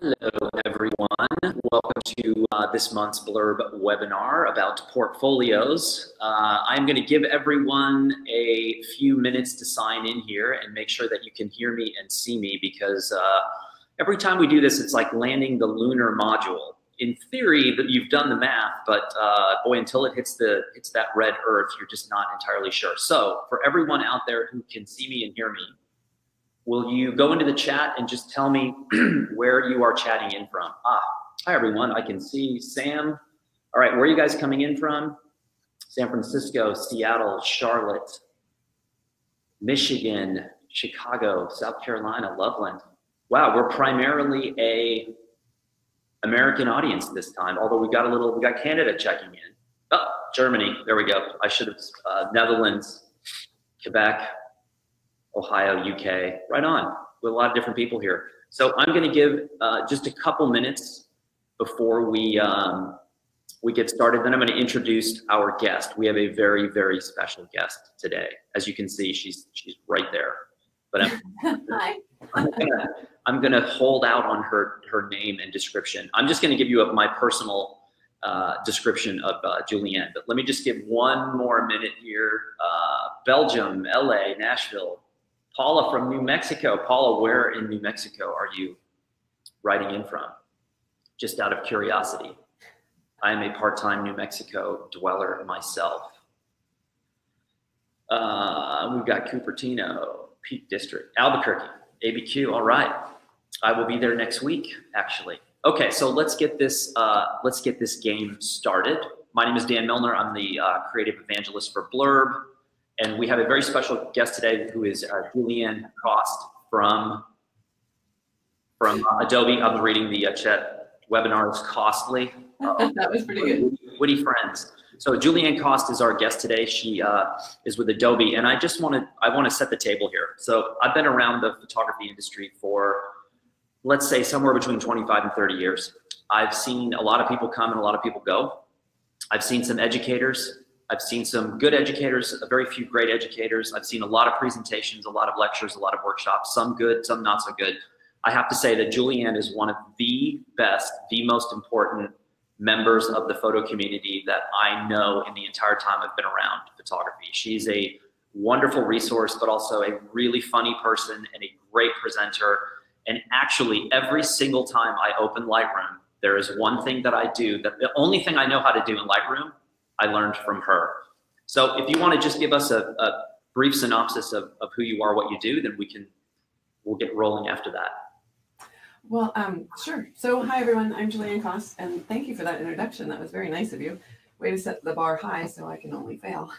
Hello everyone, welcome to this month's Blurb webinar about portfolios. I'm going to give everyone a few minutes to sign in here and make sure that you can hear me and see me, because every time we do this, it's like landing the lunar module. In theory, you've done the math, but boy, until it hits that red earth, you're just not entirely sure. So for everyone out there who can see me and hear me, will you go into the chat and just tell me where you are chatting in from? Hi everyone, I can see Sam. All right, where are you guys coming in from? San Francisco, Seattle, Charlotte, Michigan, Chicago, South Carolina, Loveland. Wow, we're primarily an American audience this time, although we got Canada checking in. Oh, Germany, there we go. I should have, Netherlands, Quebec, Ohio, UK, right on. With a lot of different people here. So I'm going to give just a couple minutes before we get started. Then I'm going to introduce our guest. We have a very, very special guest today. As you can see, she's right there. But I'm gonna hold out on her name and description. I'm just going to give you my personal description of Julieanne. But let me just give one more minute here. Belgium, LA, Nashville. Paula from New Mexico. Paula, where in New Mexico are you writing in from? Just out of curiosity. I am a part-time New Mexico dweller myself. We've got Cupertino, Peak District, Albuquerque, ABQ, all right. I will be there next week, actually. Okay, so let's get this game started. My name is Dan Milnor. I'm the creative evangelist for Blurb. And we have a very special guest today, who is Julieanne Kost from Adobe. I'm reading the chat. Webinar is costly. That was pretty good. Witty friends. So Julieanne Kost is our guest today. She is with Adobe, and I want to set the table here. So I've been around the photography industry for, let's say, somewhere between 25 and 30 years. I've seen a lot of people come and a lot of people go. I've seen some educators. I've seen some good educators, a very few great educators. I've seen a lot of presentations, a lot of lectures, a lot of workshops, some good, some not so good. I have to say that Julieanne is one of the best, the most important members of the photo community that I know in the entire time I've been around photography. She's a wonderful resource, but also a really funny person and a great presenter. And actually, every single time I open Lightroom, there is one thing that I do, that the only thing I know how to do in Lightroom, I learned from her. So if you want to just give us a brief synopsis of who you are, what you do, then we'll get rolling after that. Well, sure. So hi, everyone. I'm Julieanne Kost, and thank you for that introduction. That was very nice of you. Way to set the bar high so I can only fail.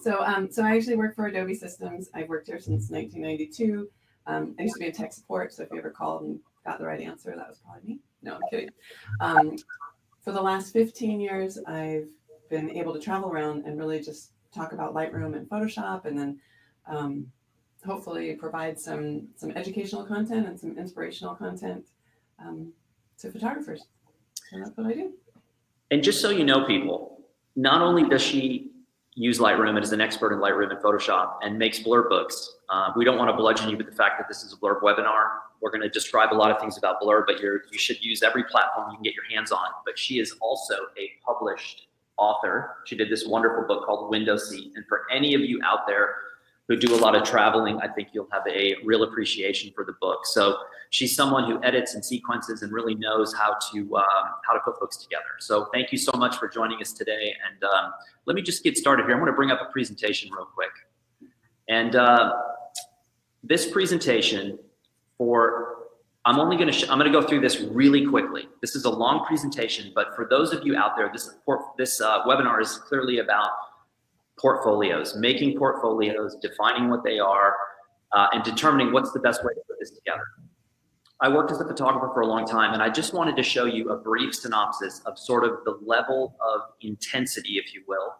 So I actually work for Adobe Systems. I've worked there since 1992. I used to be in tech support, so if you ever called and got the right answer, that was probably me. No, I'm kidding. For the last 15 years, I've been able to travel around and really just talk about Lightroom and Photoshop, and then hopefully provide some educational content and some inspirational content to photographers. And that's what I do. And just so you know, people, not only does she use Lightroom and is an expert in Lightroom and Photoshop and makes Blurb books. We don't want to bludgeon you with the fact that this is a Blurb webinar. We're going to describe a lot of things about Blurb, but you should use every platform you can get your hands on. But she is also a published author. She did this wonderful book called Window Seat. And for any of you out there who do a lot of traveling, I think you'll have a real appreciation for the book. So she's someone who edits and sequences and really knows how to put books together. So thank you so much for joining us today. And let me just get started here. I'm going to bring up a presentation real quick. And this presentation, I'm going to go through this really quickly. This is a long presentation, but for those of you out there, this webinar is clearly about portfolios, making portfolios, defining what they are, and determining what's the best way to put this together. I worked as a photographer for a long time, and I just wanted to show you a brief synopsis of sort of the level of intensity, if you will,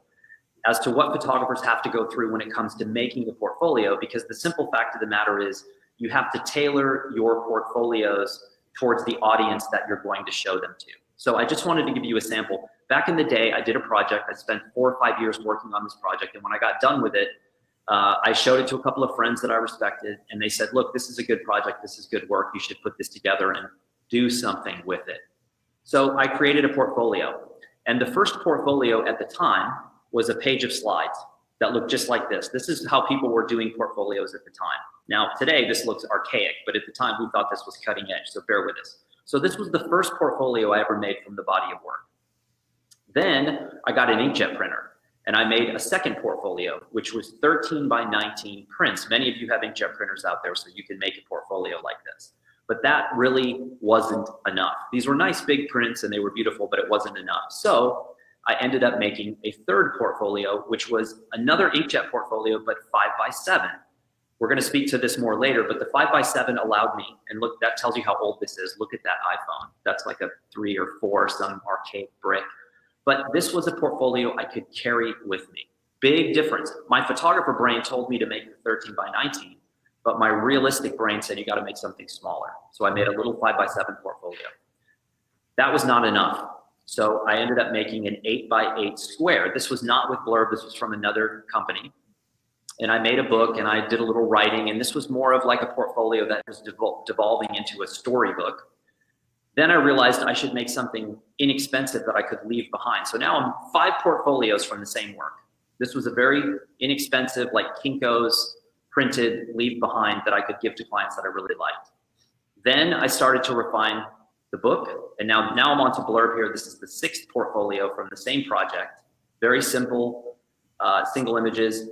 as to what photographers have to go through when it comes to making a portfolio, because the simple fact of the matter is you have to tailor your portfolios towards the audience that you're going to show them to. So I just wanted to give you a sample. Back in the day, I did a project. I spent 4 or 5 years working on this project. And when I got done with it, I showed it to a couple of friends that I respected, and they said, look, this is a good project. This is good work. You should put this together and do something with it. So I created a portfolio. And the first portfolio at the time was a page of slides that looked just like this. This is how people were doing portfolios at the time. Now, today, this looks archaic, but at the time, we thought this was cutting edge, so bear with us. So this was the first portfolio I ever made from the body of work. Then I got an inkjet printer, and I made a second portfolio, which was 13 by 19 prints. Many of you have inkjet printers out there, so you can make a portfolio like this. But that really wasn't enough. These were nice big prints, and they were beautiful, but it wasn't enough. So I ended up making a third portfolio, which was another inkjet portfolio, but 5 by 7. We're gonna speak to this more later, but the 5 by 7 allowed me, and look, that tells you how old this is. Look at that iPhone. That's like a 3 or 4, some archaic brick. But this was a portfolio I could carry with me. Big difference. My photographer brain told me to make the 13 by 19, but my realistic brain said, you gotta make something smaller. So I made a little 5 by 7 portfolio. That was not enough. So I ended up making an 8 by 8 square. This was not with Blurb, this was from another company. And I made a book, and I did a little writing, and this was more of like a portfolio that was devolving into a storybook. Then I realized I should make something inexpensive that I could leave behind. So now I'm 5 portfolios from the same work. This was a very inexpensive, like Kinko's printed leave behind that I could give to clients that I really liked. Then I started to refine the book, and now I'm onto Blurb here. This is the 6th portfolio from the same project. Very simple, single images.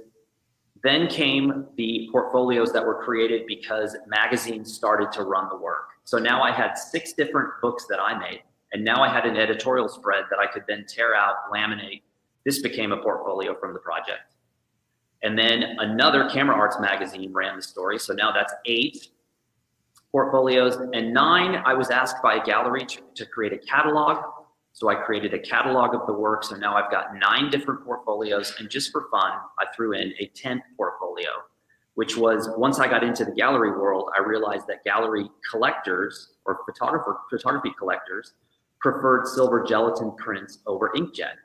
Then came the portfolios that were created because magazines started to run the work. So now I had 6 different books that I made, and now I had an editorial spread that I could then tear out, laminate. This became a portfolio from the project. And then another Camera Arts magazine ran the story, so now that's 8 portfolios. And 9, I was asked by a gallery to create a catalog. So I created a catalog of the work. So now I've got 9 different portfolios. And just for fun, I threw in a 10th portfolio, which was, once I got into the gallery world, I realized that gallery collectors or photography collectors preferred silver gelatin prints over inkjet.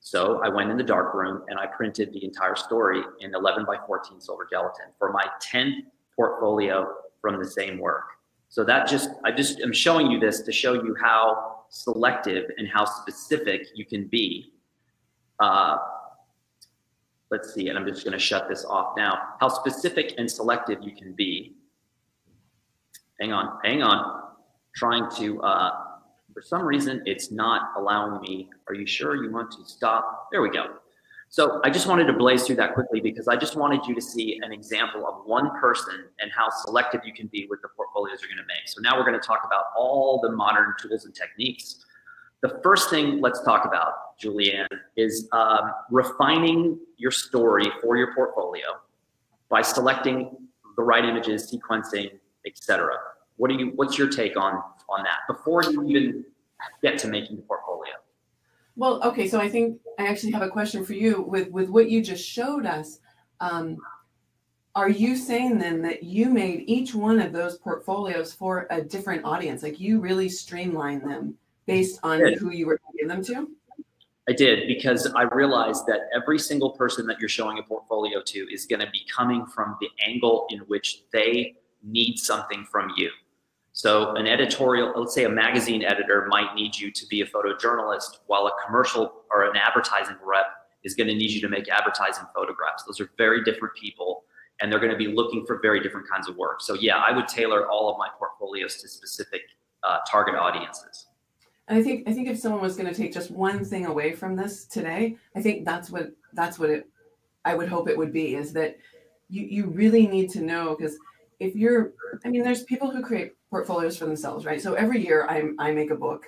So I went in the dark room and I printed the entire story in 11 by 14 silver gelatin for my 10th portfolio from the same work. So that I just am showing you this to show you how selective and how specific you can be. Let's see, and I'm just going to shut this off now. How specific and selective you can be. Hang on, hang on. Trying to, for some reason, it's not allowing me. Are you sure you want to stop? There we go. So I just wanted to blaze through that quickly because I just wanted you to see an example of one person and how selective you can be with the portfolios you're going to make. So now we're going to talk about all the modern tools and techniques. The first thing let's talk about, Julieanne, is refining your story for your portfolio by selecting the right images, sequencing, etc. What's your take on that before you even get to making the portfolio? Well, okay, so I think I actually have a question for you. With what you just showed us, are you saying then that you made each one of those portfolios for a different audience? Like you really streamlined them based on who you were giving them to? I did, because I realized that every single person that you're showing a portfolio to is going to be coming from the angle in which they need something from you. So an editorial, let's say a magazine editor might need you to be a photojournalist, while a commercial or an advertising rep is going to need you to make advertising photographs. Those are very different people, and they're going to be looking for very different kinds of work. So yeah, I would tailor all of my portfolios to specific target audiences. And I think if someone was going to take just one thing away from this today, I think I would hope it would be, is that you really need to know, because if you're, I mean, there's people who create portfolios for themselves, right? So every year I make a book,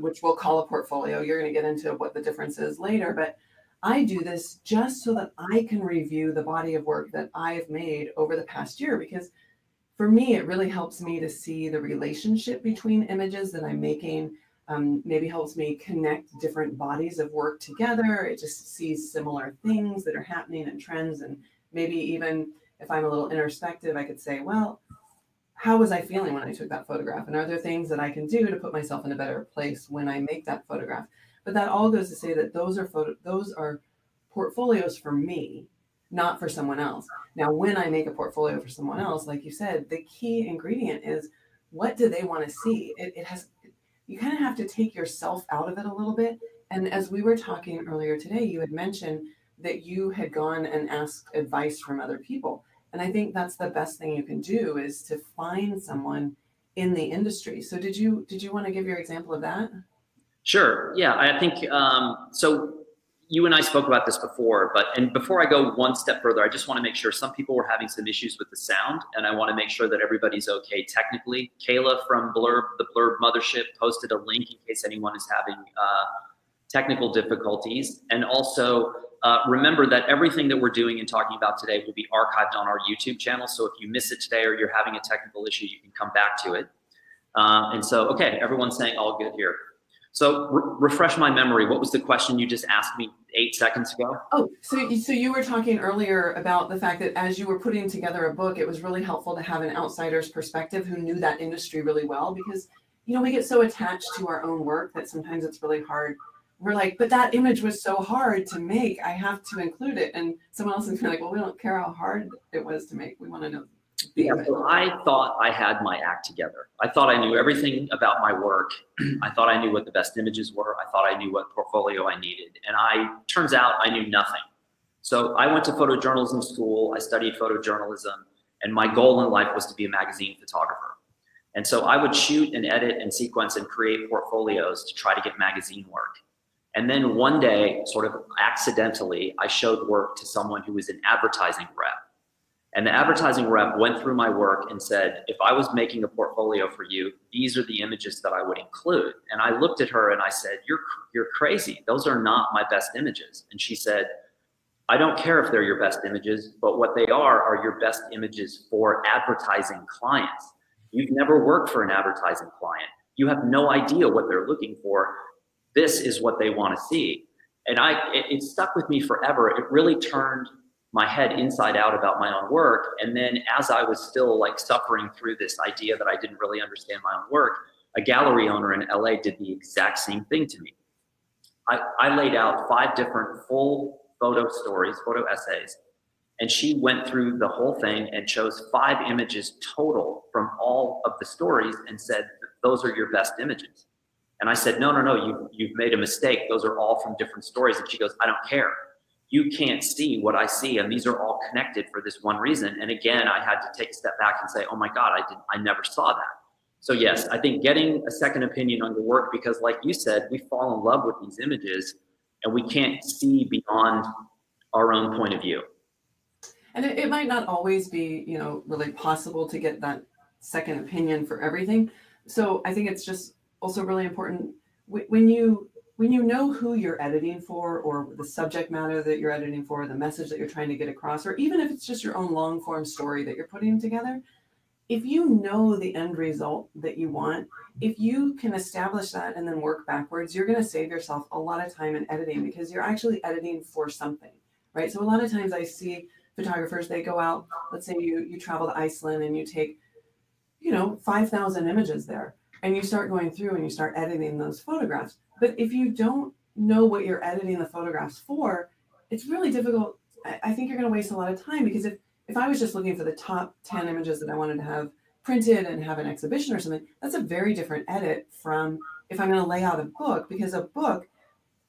which we'll call a portfolio. You're going to get into what the difference is later, but I do this just so that I can review the body of work that I've made over the past year, because for me, it really helps me to see the relationship between images that I'm making. Maybe helps me connect different bodies of work together. It just sees similar things that are happening and trends, and maybe even if I'm a little introspective, I could say, well, how was I feeling when I took that photograph? And are there things that I can do to put myself in a better place when I make that photograph? But that all goes to say that those are portfolios for me, not for someone else. Now, when I make a portfolio for someone else, like you said, the key ingredient is what do they want to see? You kind of have to take yourself out of it a little bit. And as we were talking earlier today, you had mentioned that you had gone and asked advice from other people. And I think that's the best thing you can do is to find someone in the industry. So did you want to give your example of that? Sure. Yeah, I think so. You and I spoke about this before, and before I go one step further, I just want to make sure some people were having some issues with the sound, and I want to make sure that everybody's okay technically. Kayla from Blurb, the Blurb Mothership, posted a link in case anyone is having technical difficulties. And also remember that everything that we're doing and talking about today will be archived on our YouTube channel. So if you miss it today or you're having a technical issue, you can come back to it. And so, okay, everyone's saying all good here. So refresh my memory. What was the question you just asked me 8 seconds ago? Oh, so you were talking earlier about the fact that as you were putting together a book, it was really helpful to have an outsider's perspective who knew that industry really well, because, you know, we get so attached to our own work that sometimes it's really hard. We're like, but that image was so hard to make. I have to include it. And someone else is kind of like, well, we don't care how hard it was to make. We want to know. Yeah, so I thought I had my act together. I thought I knew everything about my work. I thought I knew what the best images were. I thought I knew what portfolio I needed. And turns out I knew nothing. So I went to photojournalism school. I studied photojournalism. And my goal in life was to be a magazine photographer. And so I would shoot and edit and sequence and create portfolios to try to get magazine work. And then one day, sort of accidentally, I showed work to someone who was an advertising rep. And the advertising rep went through my work and said, if I was making a portfolio for you, these are the images that I would include. And I looked at her and I said, you're crazy. Those are not my best images. And she said, I don't care if they're your best images, but what they are your best images for advertising clients. You've never worked for an advertising client. You have no idea what they're looking for. This is what they want to see. And it stuck with me forever. It really turned my head inside out about my own work. And then as I was still like suffering through this idea that I didn't really understand my own work, a gallery owner in LA did the exact same thing to me. I laid out 5 different full photo stories, photo essays, and she went through the whole thing and chose 5 images total from all of the stories and said, those are your best images. And I said, no, you've made a mistake. Those are all from different stories. And she goes, I don't care. You can't see what I see, and these are all connected for this one reason. And again, I had to take a step back and say, oh my God, I never saw that. So yes, I think getting a second opinion on your work, because like you said, we fall in love with these images and we can't see beyond our own point of view. And it might not always be, you know, really possible to get that second opinion for everything. So I think it's just also really important when you know who you're editing for, or the subject matter that you're editing for, or the message that you're trying to get across, or even if it's just your own long form story that you're putting together, if you know the end result that you want, if you can establish that and then work backwards, you're going to save yourself a lot of time in editing, because you're actually editing for something, right? So a lot of times I see photographers, they go out, let's say you travel to Iceland and you take, you know, 5,000 images there, and you start going through and you start editing those photographs. But if you don't know what you're editing the photographs for, it's really difficult. I think you're going to waste a lot of time, because if I was just looking for the top 10 images that I wanted to have printed and have an exhibition or something, that's a very different edit from if I'm going to lay out a book, because a book,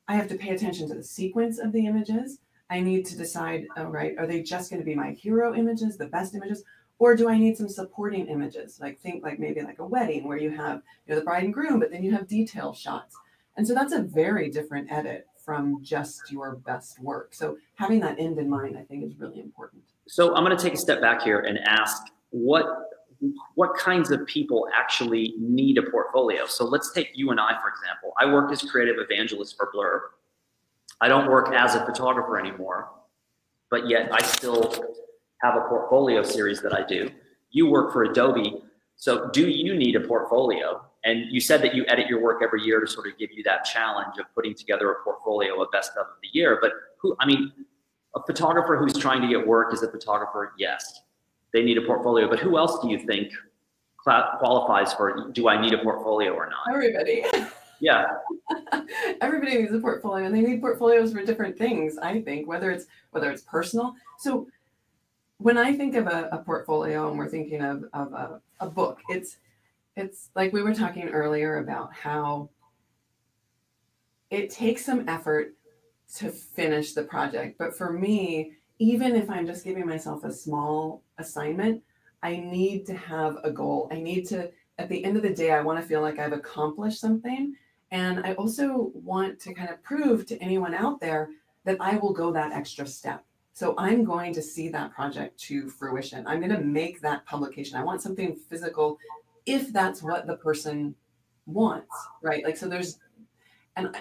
I have to pay attention to the sequence of the images. I need to decide, all right, are they just going to be my hero images, the best images? Or do I need some supporting images? Like think like maybe like a wedding where you have, you know, the bride and groom, but then you have detail shots. And so that's a very different edit from just your best work. So having that end in mind, I think, is really important. So I'm going to take a step back here and ask what kinds of people actually need a portfolio. So let's take you and I, for example. I work as creative evangelist for Blurb. I don't work as a photographer anymore, but yet I still have a portfolio series that I do. You work for Adobe. So do you need a portfolio? And you said that you edit your work every year to sort of give you that challenge of putting together a portfolio of best of the year. But a photographer who's trying to get work as a photographer, yes, they need a portfolio. But who else do you think qualifies for, do I need a portfolio or not? Everybody. Yeah. Everybody needs a portfolio, and they need portfolios for different things, I think, whether it's personal. So when I think of a portfolio and we're thinking of a book, it's like we were talking earlier about how it takes some effort to finish the project. But for me, even if I'm just giving myself a small assignment, I need to have a goal. I need to, at the end of the day, I want to feel like I've accomplished something. And I also want to kind of prove to anyone out there that I will go that extra step. So I'm going to see that project to fruition. I'm going to make that publication. I want something physical if that's what the person wants, right? Like, so there's, and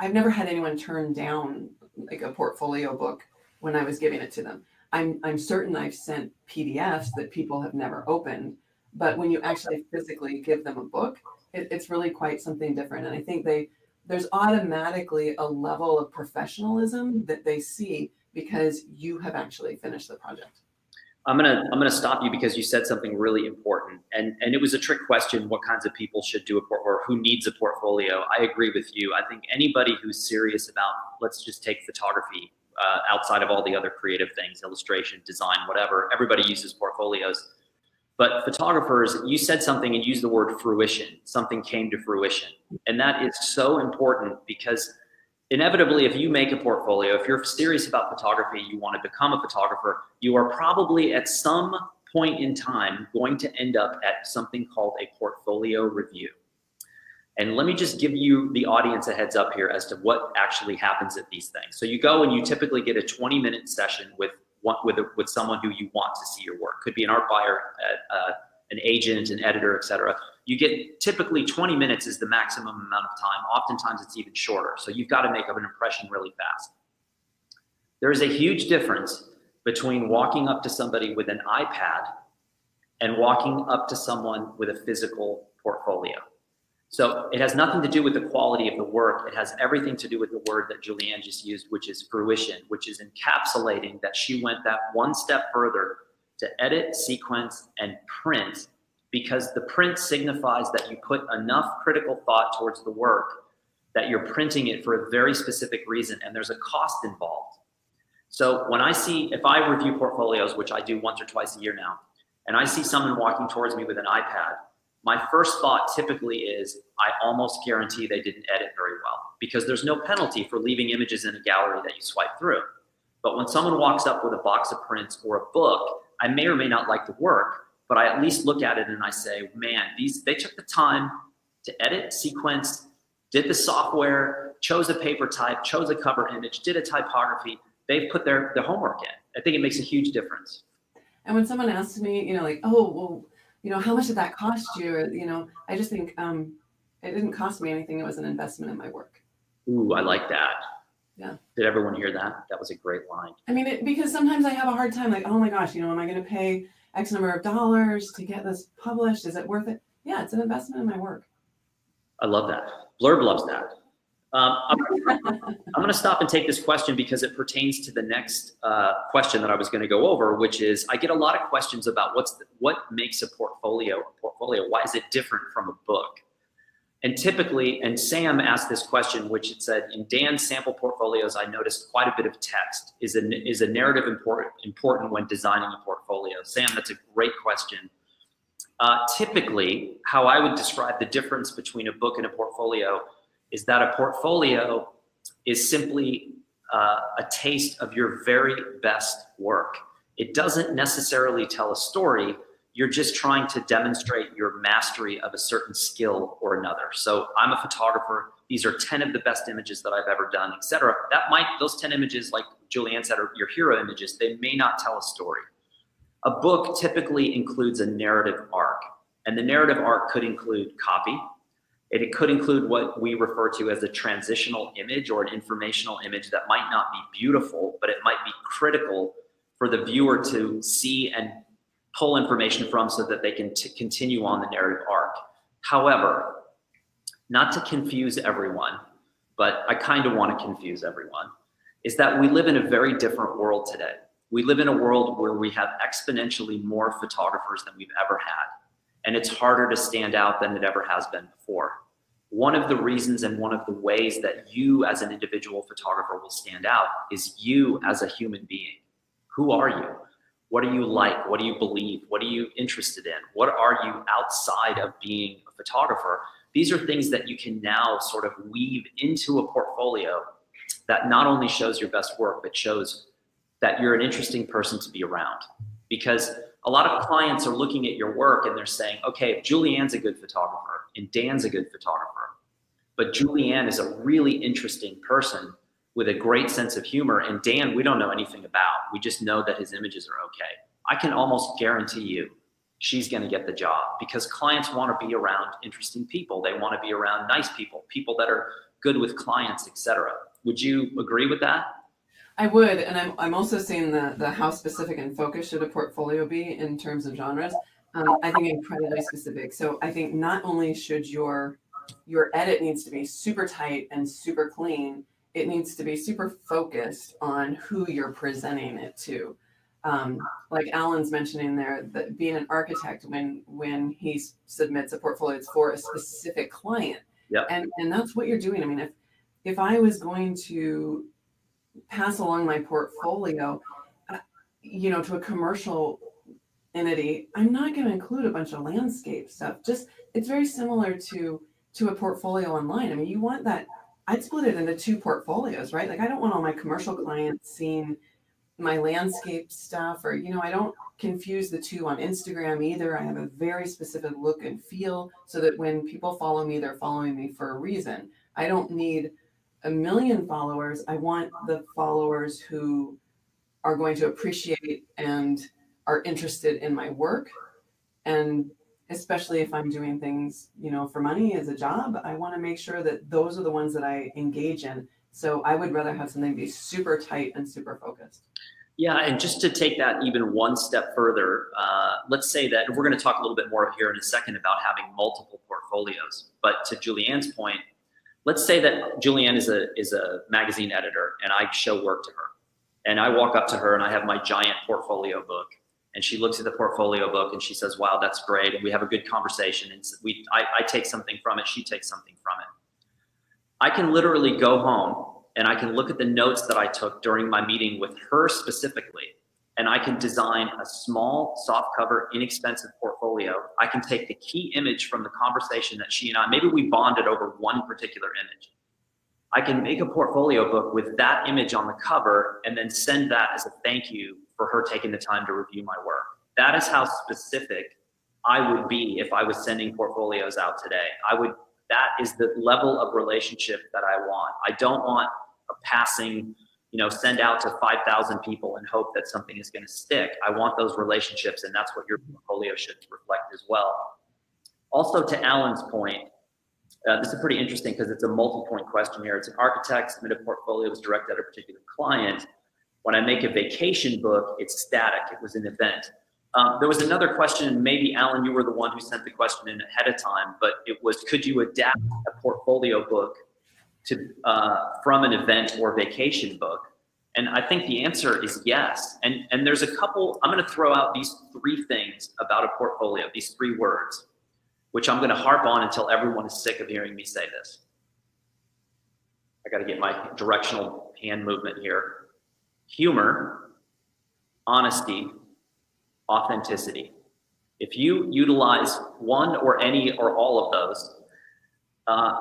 I've never had anyone turn down like a portfolio book when I was giving it to them. I'm certain I've sent PDFs that people have never opened, but when you actually physically give them a book, it's really quite something different. And I think there's automatically a level of professionalism that they see because you have actually finished the project. I'm gonna stop you because you said something really important, and it was a trick question. What kinds of people should do a portfolio? Who needs a portfolio? I agree with you. I think anybody who's serious about, let's just take photography outside of all the other creative things, illustration, design, whatever. Everybody uses portfolios. But photographers, you said something and used the word fruition. Something came to fruition. And that is so important because inevitably, if you make a portfolio, if you're serious about photography, you want to become a photographer, you are probably at some point in time going to end up at something called a portfolio review. And let me just give you, the audience, a heads up here as to what actually happens at these things. So you go and you typically get a 20-minute session with someone who you want to see your work. Could be an art buyer, an agent, an editor, et cetera. You get typically 20 minutes is the maximum amount of time. Oftentimes it's even shorter. So you've got to make up an impression really fast. There is a huge difference between walking up to somebody with an iPad and walking up to someone with a physical portfolio. So it has nothing to do with the quality of the work. It has everything to do with the word that Julieanne just used, which is fruition, which is encapsulating that she went that one step further to edit, sequence, and print, because the print signifies that you put enough critical thought towards the work that you're printing it for a very specific reason, and there's a cost involved. So when I see, if I review portfolios, which I do once or twice a year now, and I see someone walking towards me with an iPad, my first thought typically is, I almost guarantee they didn't edit very well, because there's no penalty for leaving images in a gallery that you swipe through. But when someone walks up with a box of prints or a book, I may or may not like the work, but I at least look at it and I say, man, they took the time to edit, sequence, did the software, chose a paper type, chose a cover image, did a typography. They've put their homework in. I think it makes a huge difference. And when someone asks me, you know, like, oh, well, you know, how much did that cost you? You know, I just think it didn't cost me anything. It was an investment in my work. Ooh, I like that. Yeah. Did everyone hear that? That was a great line. I mean, because sometimes I have a hard time, like, oh my gosh, you know, am I going to pay X number of dollars to get this published? Is it worth it? Yeah, it's an investment in my work. I love that. Blurb loves that. I'm going to stop and take this question because it pertains to the next question that I was going to go over, which is, I get a lot of questions about what makes a portfolio. Why is it different from a book? And typically, and Sam asked this question, which it said, in Dan's sample portfolios, I noticed quite a bit of text. Is a narrative important when designing a portfolio? Sam, that's a great question. Typically, how I would describe the difference between a book and a portfolio is that a portfolio is simply a taste of your very best work. It doesn't necessarily tell a story. You're just trying to demonstrate your mastery of a certain skill or another. So I'm a photographer. These are 10 of the best images that I've ever done, et cetera. Those 10 images, like Julieanne said, are your hero images. They may not tell a story. A book typically includes a narrative arc, and the narrative arc could include copy. It could include what we refer to as a transitional image or an informational image that might not be beautiful, but it might be critical for the viewer to see and pull information from so that they can continue on the narrative arc. However, not to confuse everyone, but I kind of want to confuse everyone, is that we live in a very different world today. We live in a world where we have exponentially more photographers than we've ever had. And it's harder to stand out than it ever has been before. One of the reasons and one of the ways that you as an individual photographer will stand out is you as a human being. Who are you? What do you like? What do you believe? What are you interested in? What are you outside of being a photographer? These are things that you can now sort of weave into a portfolio that not only shows your best work, but shows that you're an interesting person to be around. Because a lot of clients are looking at your work and they're saying, okay, Julieanne's a good photographer and Dan's a good photographer, but Julieanne is a really interesting person with a great sense of humor, and Dan, we don't know anything about. We just know that his images are okay. I can almost guarantee you she's gonna get the job, because clients wanna be around interesting people. They wanna be around nice people, people that are good with clients, et cetera. Would you agree with that? I would, and I'm also seeing the how specific and focused should a portfolio be in terms of genres. I think incredibly specific. So I think not only should your edit needs to be super tight and super clean, it needs to be super focused on who you're presenting it to. Like Alan's mentioning there, that being an architect, when he submits a portfolio, it's for a specific client. Yep. And that's what you're doing. I mean, if I was going to pass along my portfolio, you know, to a commercial entity, I'm not going to include a bunch of landscape stuff. Just, it's very similar to a portfolio online. I mean, you want that. I'd split it into two portfolios, right? Like, I don't want all my commercial clients seeing my landscape stuff, or, you know, I don't confuse the two on Instagram either. I have a very specific look and feel so that when people follow me, they're following me for a reason. I don't need a million followers. I want the followers who are going to appreciate and are interested in my work. And especially if I'm doing things, you know, for money as a job, I want to make sure that those are the ones that I engage in. So I would rather have something be super tight and super focused. Yeah, and just to take that even one step further, let's say that we're going to talk a little bit more here in a second about having multiple portfolios. But to Julieanne's point, let's say that Julieanne is a magazine editor, and I show work to her, and I walk up to her and I have my giant portfolio book. And she looks at the portfolio book and she says, wow, that's great. And we have a good conversation. And I take something from it. She takes something from it. I can literally go home and I can look at the notes that I took during my meeting with her specifically. And I can design a small, soft cover, inexpensive portfolio. I can take the key image from the conversation that she and I, maybe we bonded over one particular image. I can make a portfolio book with that image on the cover and then send that as a thank you for her taking the time to review my work. That is how specific I would be if I was sending portfolios out today. That is the level of relationship that I want. I don't want a passing, you know, send out to 5,000 people and hope that something is gonna stick. I want those relationships, and that's what your portfolio should reflect as well. Also, to Alan's point, this is pretty interesting because it's a multi-point questionnaire. It's an architect, submitted portfolios directed at a particular client. When I make a vacation book, it's static. It was an event. There was another question, maybe Alan, you were the one who sent the question in ahead of time, but it was, could you adapt a portfolio book to from an event or vacation book? And I think the answer is yes. And there's a couple, I'm gonna throw out these three things about a portfolio, these three words, which I'm gonna harp on until everyone is sick of hearing me say this. I gotta get my directional hand movement here. Humor, honesty, authenticity. If you utilize one or any or all of those,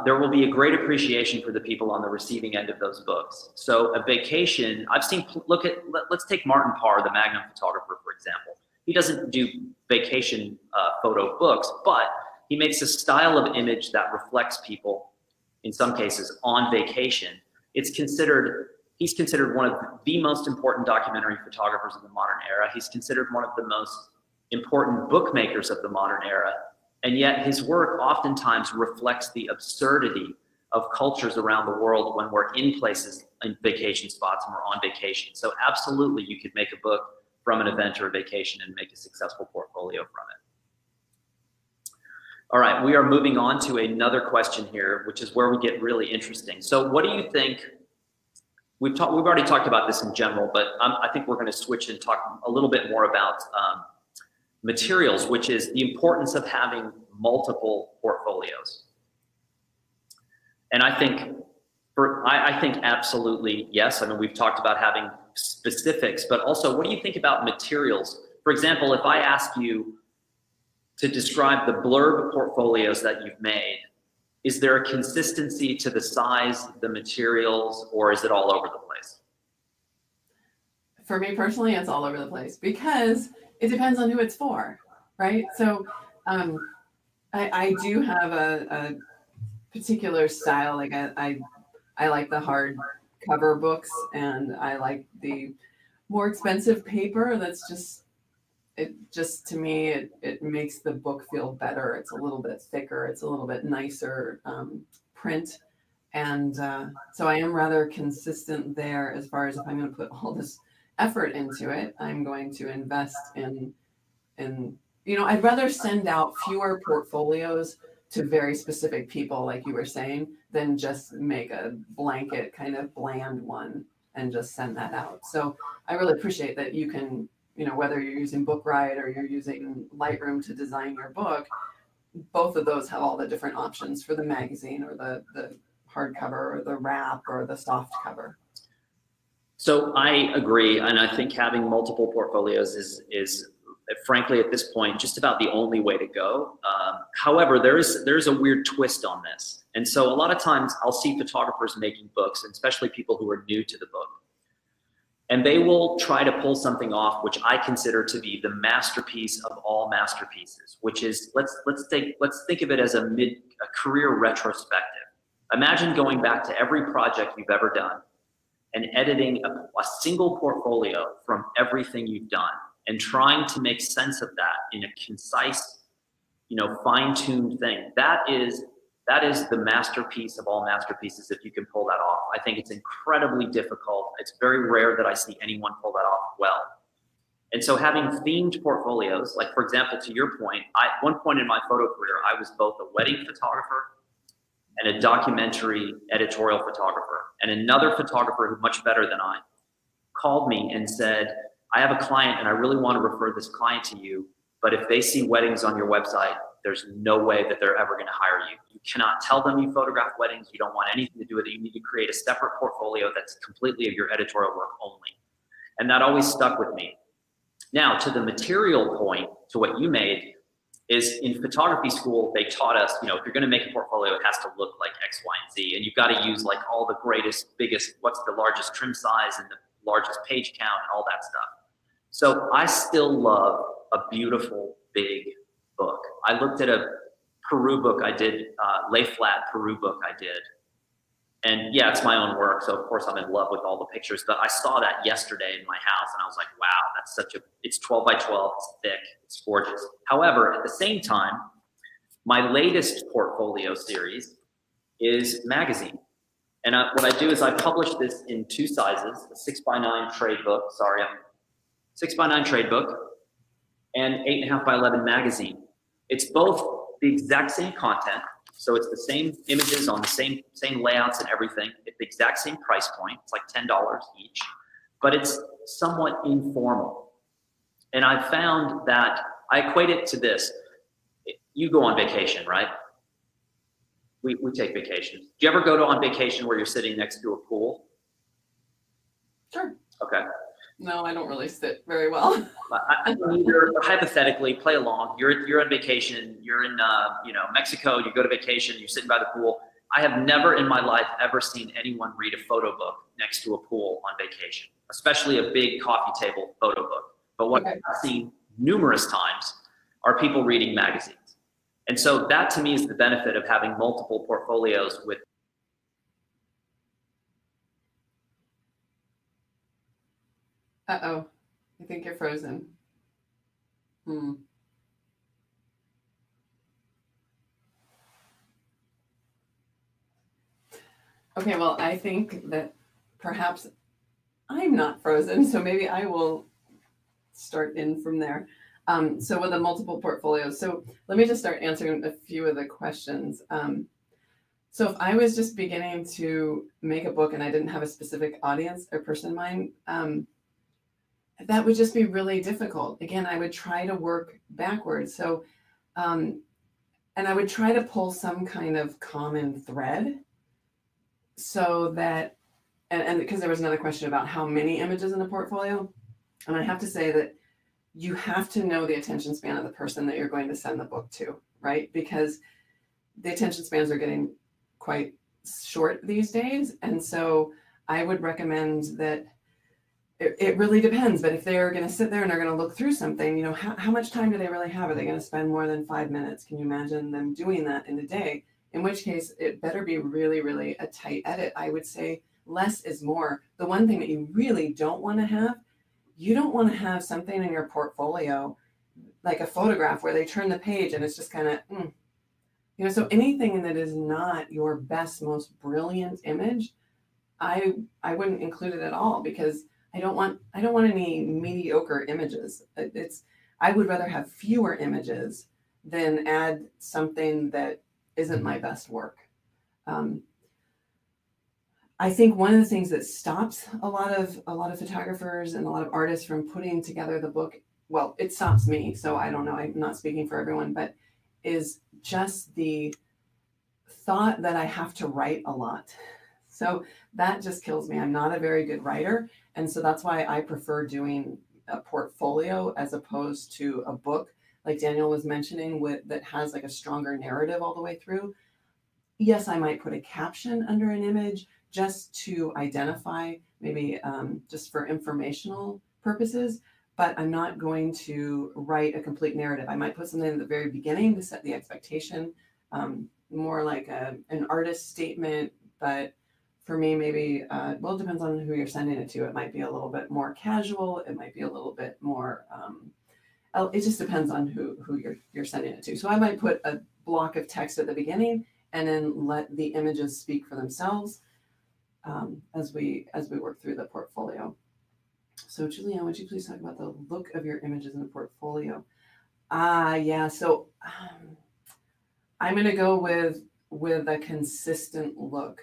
there will be a great appreciation for the people on the receiving end of those books. So a vacation, I've seen, let's take Martin Parr, the Magnum photographer, for example. He doesn't do vacation photo books, but he makes a style of image that reflects people, in some cases, on vacation. He's considered one of the most important documentary photographers of the modern era. He's considered one of the most important bookmakers of the modern era. And yet his work oftentimes reflects the absurdity of cultures around the world when we're in places, in vacation spots, and we're on vacation. So absolutely, you could make a book from an event or a vacation and make a successful portfolio from it. All right, we are moving on to another question here, which is where we get really interesting. So what do you think? We've already talked about this in general, but I think we're going to switch and talk a little bit more about materials, which is the importance of having multiple portfolios. And I think absolutely yes. I mean, we've talked about having specifics, but also what do you think about materials? For example, if I ask you to describe the blurb portfolios that you've made, is there a consistency to the size, the materials, or is it all over the place? For me personally, it's all over the place because it depends on who it's for, right? So I do have a particular style. Like I like the hard cover books, and I like the more expensive paper. That's just, to me, it makes the book feel better. It's a little bit thicker. It's a little bit nicer print. And so I am rather consistent there as far as if I'm going to put all this effort into it, I'm going to invest in, you know, I'd rather send out fewer portfolios to very specific people, like you were saying, than just make a blanket kind of bland one and just send that out. So I really appreciate that you can, you know, whether you're using Bookwright or you're using Lightroom to design your book, both of those have all the different options for the magazine or the hardcover or the wrap or the soft cover. So I agree, and I think having multiple portfolios is frankly at this point just about the only way to go. However, there's a weird twist on this, and so a lot of times I'll see photographers making books, and especially people who are new to the book, and they will try to pull something off which I consider to be the masterpiece of all masterpieces, which is let's think of it as a career retrospective. Imagine going back to every project you've ever done and editing a single portfolio from everything you've done and trying to make sense of that in a concise, you know, fine-tuned thing. That is the masterpiece of all masterpieces if you can pull that off. I think it's incredibly difficult. It's very rare that I see anyone pull that off well. And so having themed portfolios, like for example, to your point, at one point in my photo career, I was both a wedding photographer and a documentary editorial photographer. And another photographer who much better than I called me and said, I have a client and I really want to refer this client to you, but if they see weddings on your website, there's no way that they're ever going to hire you. You cannot tell them you photograph weddings. You don't want anything to do with it. You need to create a separate portfolio that's completely of your editorial work only. And that always stuck with me. Now, to the material point, to what you made, is in photography school, they taught us, you know, if you're gonna make a portfolio, it has to look like X, Y, and Z, and you've gotta use like all the greatest, biggest, what's the largest trim size and the largest page count and all that stuff. So I still love a beautiful, big book. I looked at a Peru book I did, lay flat Peru book I did. And yeah, it's my own work, so of course I'm in love with all the pictures, but I saw that yesterday in my house and I was like, wow, that's such a, it's 12 by 12, it's thick, it's gorgeous. However, at the same time, my latest portfolio series is magazine. And what I do is I publish this in two sizes, a 6x9 trade book, sorry, 6x9 trade book and 8.5 by 11 magazine. It's both the exact same content. So it's the same images on the same layouts and everything. It's the exact same price point. It's like $10 each, but it's somewhat informal. And I found that I equate it to this. You go on vacation, right? We take vacations. Do you ever go on vacation where you're sitting next to a pool? Sure. Okay. No, I don't really sit very well. Either, hypothetically, play along. You're on vacation. You're in you know, Mexico. You go to vacation. You're sitting by the pool. I have never in my life ever seen anyone read a photo book next to a pool on vacation, especially a big coffee table photo book. But what I've seen numerous times are people reading magazines. And so that to me is the benefit of having multiple portfolios with. Uh-oh, I think you're frozen. Okay, well, I think that perhaps I'm not frozen, so maybe I will start in from there. So with the multiple portfolios, so let me just start answering a few of the questions. So if I was just beginning to make a book and I didn't have a specific audience or person in mind, that would just be really difficult. Again, I would try to work backwards. So, and I would try to pull some kind of common thread so that, and because there was another question about how many images in a portfolio, and I have to say that you have to know the attention span of the person that you're going to send the book to, right? Because the attention spans are getting quite short these days. And so I would recommend that it really depends. But if they're going to sit there and they're going to look through something, you know, how much time do they really have? Are they going to spend more than 5 minutes? Can you imagine them doing that in a day? In which case, it better be really, really a tight edit. I would say less is more. The one thing that you really don't want to have, you don't want to have something in your portfolio, like a photograph where they turn the page and it's just kind of, you know, so anything that is not your best, most brilliant image, I wouldn't include it at all, because I don't want any mediocre images. I would rather have fewer images than add something that isn't my best work. I think one of the things that stops a lot of photographers and a lot of artists from putting together the book, well, it stops me, so I don't know, I'm not speaking for everyone, but is just the thought that I have to write a lot. So that just kills me. I'm not a very good writer. And so that's why I prefer doing a portfolio as opposed to a book, like Daniel was mentioning, that has like a stronger narrative all the way through. Yes, I might put a caption under an image, just to identify, maybe just for informational purposes, but I'm not going to write a complete narrative. I might put something at the very beginning to set the expectation, more like an artist statement, but for me, maybe, well, it depends on who you're sending it to. It might be a little bit more casual. It might be a little bit more, it just depends on who you're sending it to. So I might put a block of text at the beginning and then let the images speak for themselves. As we work through the portfolio. So Julieanne, would you please talk about the look of your images in the portfolio? Yeah. So I'm going to go with a consistent look.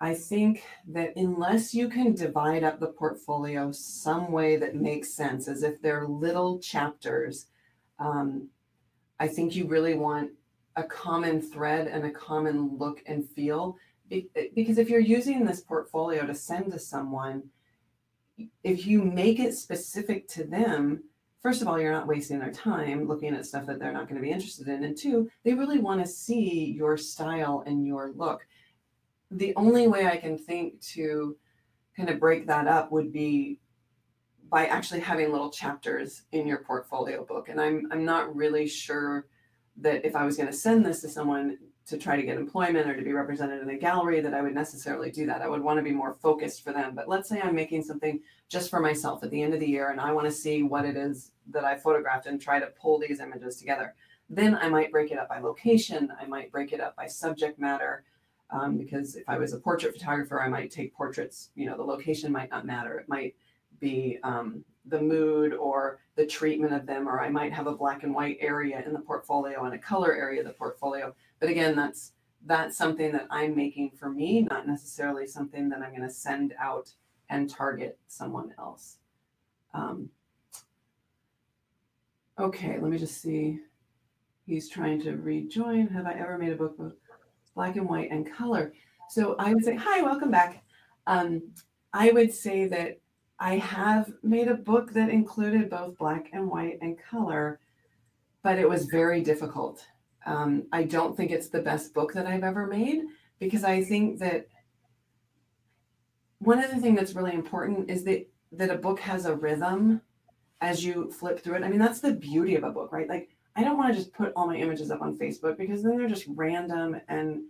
I think that unless you can divide up the portfolio some way that makes sense, as if they're little chapters, I think you really want a common thread and a common look and feel. Because if you're using this portfolio to send to someone, if you make it specific to them, first of all, you're not wasting their time looking at stuff that they're not going to be interested in. And two, they really want to see your style and your look. The only way I can think to kind of break that up would be by actually having little chapters in your portfolio book. And I'm not really sure that if I was going to send this to someone to try to get employment or to be represented in a gallery, that I would necessarily do that. I would want to be more focused for them. But let's say I'm making something just for myself at the end of the year, and I want to see what it is that I photographed and try to pull these images together. Then I might break it up by location. I might break it up by subject matter, because if I was a portrait photographer, I might take portraits. You know, the location might not matter. It might be the mood or the treatment of them, or I might have a black and white area in the portfolio and a color area of the portfolio. But again, that's something that I'm making for me, not necessarily something that I'm going to send out and target someone else. Okay, let me just see. He's trying to rejoin. Have I ever made a book with black and white and color? So I would say, hi, welcome back. I would say that I have made a book that included both black and white and color, but it was very difficult. I don't think it's the best book that I've ever made, because I think that one other thing that's really important is that a book has a rhythm as you flip through it. I mean, that's the beauty of a book, right? Like, I don't want to just put all my images up on Facebook, because then they're just random and,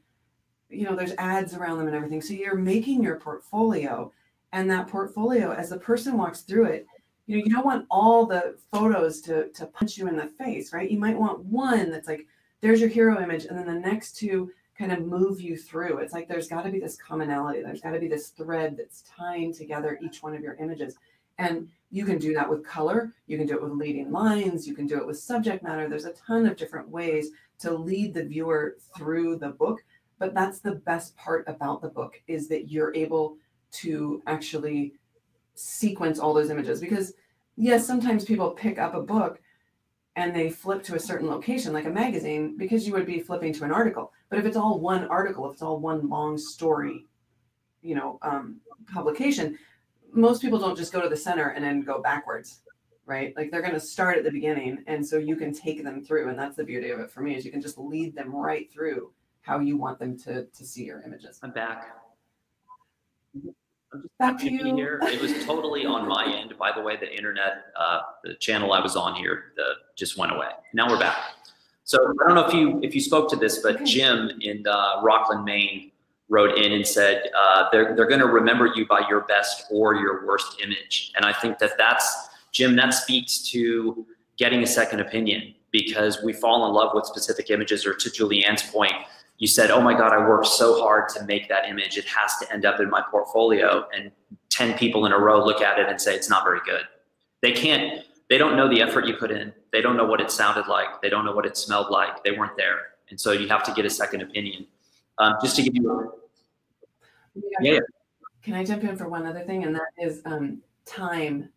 you know, there's ads around them and everything. So you're making your portfolio, and that portfolio, as the person walks through it, you know, you don't want all the photos to punch you in the face, right? You might want one that's like, there's your hero image, and then the next two kind of move you through. It's like there's got to be this commonality. There's got to be this thread that's tying together each one of your images. And you can do that with color. You can do it with leading lines. You can do it with subject matter. There's a ton of different ways to lead the viewer through the book. But that's the best part about the book, is that you're able to actually sequence all those images. Because, yes, sometimes people pick up a book and they flip to a certain location, like a magazine, because you would be flipping to an article. But if it's all one article, if it's all one long story, you know, publication, most people don't just go to the center and then go backwards, right? Like they're going to start at the beginning. And so you can take them through. And that's the beauty of it for me, is you can just lead them right through how you want them to see your images. I'm back. I'm just back to you. Here. It was totally on my end. By the way, the internet, the channel I was on here just went away. Now we're back. So I don't know if you spoke to this, but okay. Jim in Rockland, Maine wrote in and said, they're going to remember you by your best or your worst image. And I think that that's, Jim, that speaks to getting a second opinion, because we fall in love with specific images, or to Julianne's point, you said, oh my God, I worked so hard to make that image. It has to end up in my portfolio. And 10 people in a row look at it and say, it's not very good. They don't know the effort you put in. They don't know what it sounded like. They don't know what it smelled like. They weren't there. And so you have to get a second opinion. Just to give you a, yeah. Can I jump in for one other thing? And that is time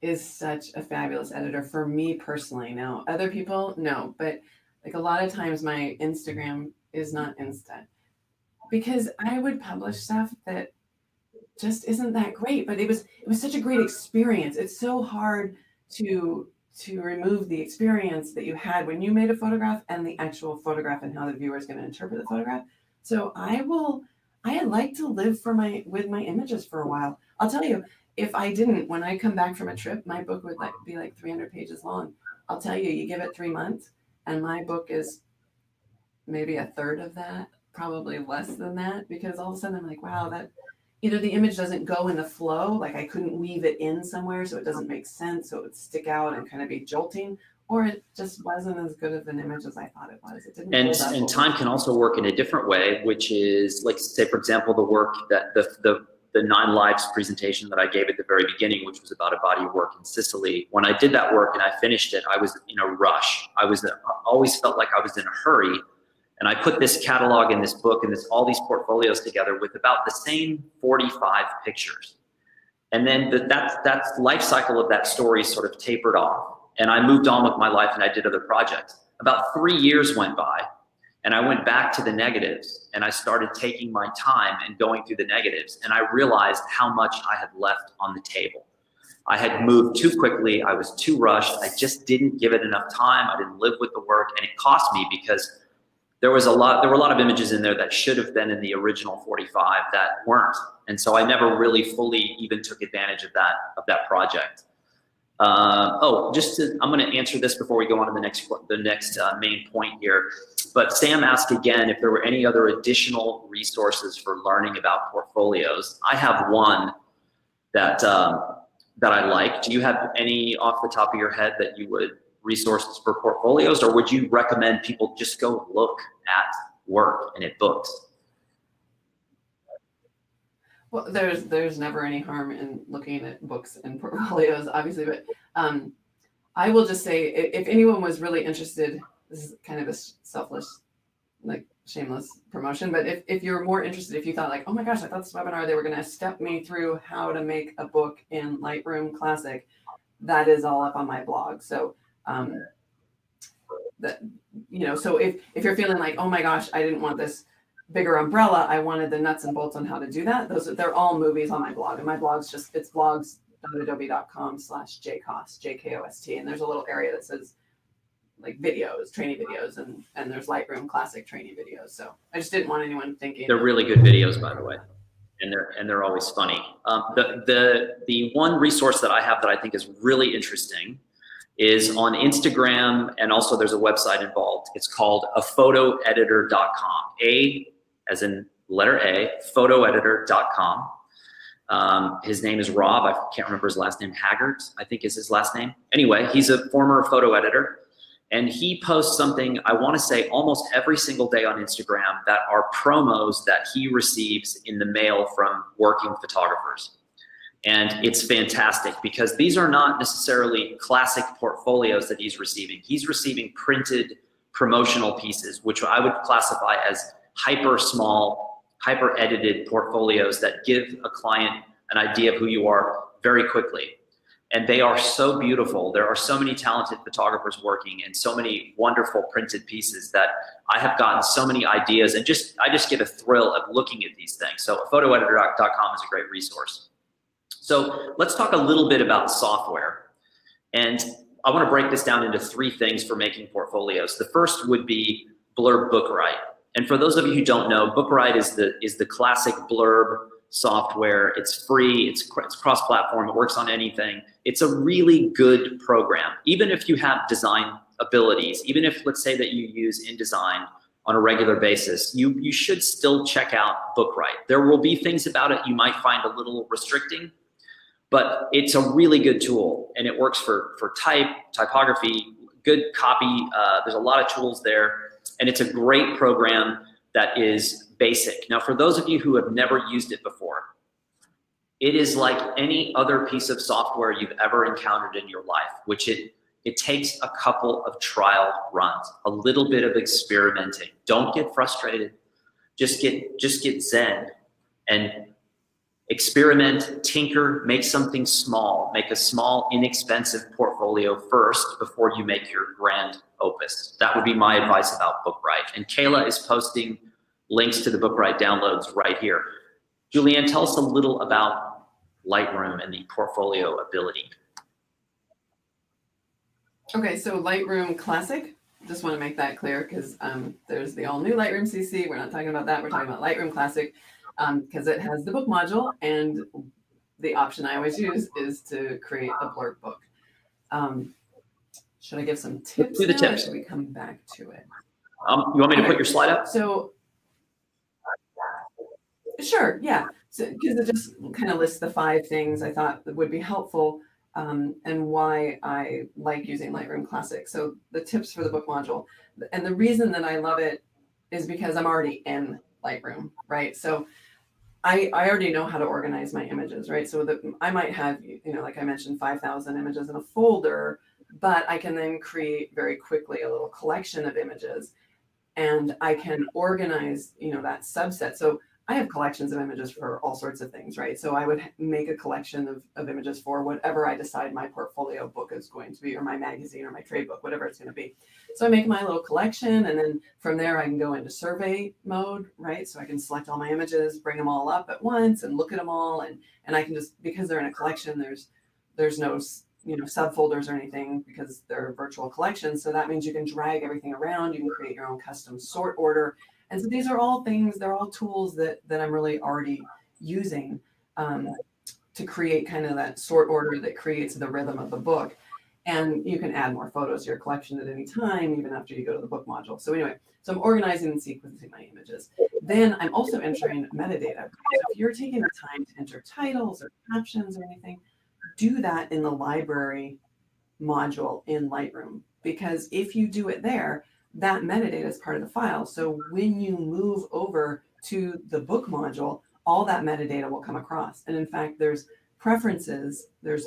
is such a fabulous editor for me personally. Now, other people, no, but like a lot of times my Instagram is not Insta, because I would publish stuff that just isn't that great, but it was such a great experience. It's so hard to remove the experience that you had when you made a photograph and the actual photograph and how the viewer is going to interpret the photograph. So I like to live with my images for a while. I'll tell you, if I didn't, when I come back from a trip, my book would be like 300 pages long. I'll tell you, you give it 3 months and my book is maybe a third of that, probably less than that, because all of a sudden I'm like, wow, that either the image doesn't go in the flow, like I couldn't weave it in somewhere, so it doesn't make sense, so it would stick out and kind of be jolting, or it just wasn't as good of an image as I thought it was. It didn't. And time can also work in a different way, which is, like, say, for example, the work that the Nine Lives presentation that I gave at the very beginning, which was about a body of work in Sicily. When I did that work and I finished it, I was in a rush. I always felt like I was in a hurry. And I put this catalog and this book and all these portfolios together with about the same 45 pictures. And then that life cycle of that story sort of tapered off. And I moved on with my life and I did other projects. About 3 years went by and I went back to the negatives and I started taking my time and going through the negatives. And I realized how much I had left on the table. I had moved too quickly. I was too rushed. I just didn't give it enough time. I didn't live with the work, and it cost me, because there were a lot of images in there that should have been in the original 45 that weren't. And so I never really fully even took advantage of that project. I'm going to answer this before we go on to the next main point here. But Sam asked again if there were any other additional resources for learning about portfolios. I have one that I like. Do you have any off the top of your head that you would resources for portfolios, or would you recommend people just go look at work and at books? Well, there's never any harm in looking at books and portfolios, obviously, but I will just say, if anyone was really interested, this is kind of a selfless, like, shameless promotion, but if you're more interested, if you thought like, oh my gosh, I thought this webinar, they were going to step me through how to make a book in Lightroom Classic, that is all up on my blog. So so if you're feeling like, oh my gosh, I didn't want this bigger umbrella, I wanted the nuts and bolts on how to do that, they're all movies on my blog. And my blog's just, it's blogs.adobe.com/jkost, J-K-O-S-T. And there's a little area that says like videos, training videos, and there's Lightroom Classic training videos. So I just didn't want anyone thinking. They're really good videos, by the way. And they're always funny. The one resource that I have that I think is really interesting is on Instagram, and also there's a website involved. It's called aphotoeditor.com. A as in letter A, photoeditor.com. His name is Rob, I can't remember his last name, Haggard, I think is his last name. Anyway, he's a former photo editor, and he posts something, I want to say almost every single day on Instagram, that are promos that he receives in the mail from working photographers. And it's fantastic, because these are not necessarily classic portfolios that he's receiving. He's receiving printed promotional pieces, which I would classify as hyper small, hyper edited portfolios that give a client an idea of who you are very quickly. And they are so beautiful. There are so many talented photographers working and so many wonderful printed pieces that I have gotten so many ideas and I just get a thrill of looking at these things. So aphotoeditor.com is a great resource. So let's talk a little bit about software. And I want to break this down into three things for making portfolios. The first would be Blurb Bookwright. And for those of you who don't know, Bookwright is the classic Blurb software. It's free, it's cross-platform, it works on anything. It's a really good program. Even if you have design abilities, even if, let's say, that you use InDesign on a regular basis, you should still check out Bookwright. There will be things about it you might find a little restricting, but it's a really good tool, and it works for type, typography, good copy. There's a lot of tools there, and it's a great program that is basic. Now, for those of you who have never used it before, it is like any other piece of software you've ever encountered in your life, which it takes a couple of trial runs, a little bit of experimenting. Don't get frustrated. Just get zen and experiment, tinker, make something small. Make a small, inexpensive portfolio first before you make your grand opus. That would be my advice about Bookwright. And Kayla is posting links to the Bookwright downloads right here. Julieanne, tell us a little about Lightroom and the portfolio ability. Okay, so Lightroom Classic. Just want to make that clear because there's the all-new Lightroom CC. We're not talking about that. We're talking about Lightroom Classic. Because it has the book module, and the option I always use is to create a blurb book. Should I give some tips? Do the tips. Should we come back to it? You want me to put your slide up? So, sure, yeah. So, because it just kind of lists the 5 things I thought that would be helpful and why I like using Lightroom Classic. So, the tips for the book module, and the reason that I love it is because I'm already in Lightroom, right? So I already know how to organize my images, right? So that I might have, you know, like I mentioned, 5,000 images in a folder, but I can then create very quickly a little collection of images, and I can organize, you know, that subset. So I have collections of images for all sorts of things, right? So I would make a collection of images for whatever I decide my portfolio book is going to be, or my magazine or my trade book, whatever it's going to be. So I make my little collection, and then from there I can go into survey mode, right? So I can select all my images, bring them all up at once and look at them all. And I can just, because they're in a collection, there's no, you know, subfolders or anything because they're virtual collections. So that means you can drag everything around. You can create your own custom sort order. And so these are all things, they're all tools that I'm really already using to create kind of that sort order that creates the rhythm of the book. And you can add more photos to your collection at any time, even after you go to the book module. So anyway, so I'm organizing and sequencing my images. Then I'm also entering metadata. So if you're taking the time to enter titles or captions or anything, do that in the library module in Lightroom. Because if you do it there, that metadata is part of the file. So when you move over to the book module, all that metadata will come across. And in fact, there's preferences. There's